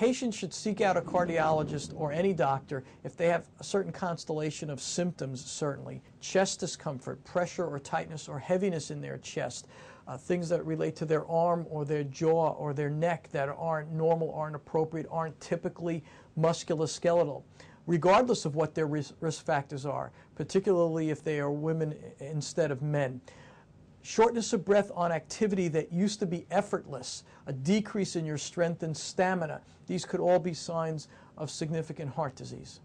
patients should seek out a cardiologist or any doctor if they have a certain constellation of symptoms, certainly. Chest discomfort, pressure or tightness or heaviness in their chest, things that relate to their arm or their jaw or their neck that aren't normal, aren't appropriate, aren't typically musculoskeletal, regardless of what their risk factors are, particularly if they are women instead of men. Shortness of breath on activity that used to be effortless, a decrease in your strength and stamina. These could all be signs of significant heart disease.